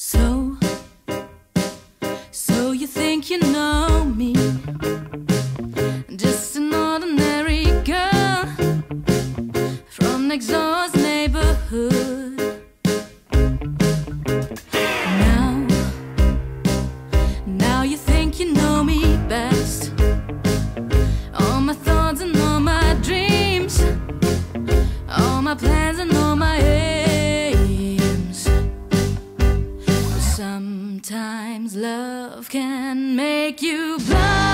So you think you know me? Just an ordinary girl from next door's neighborhood. Now you think you know me best. All my thoughts and all my dreams, all my plans and all my aims. Sometimes love can make you blind.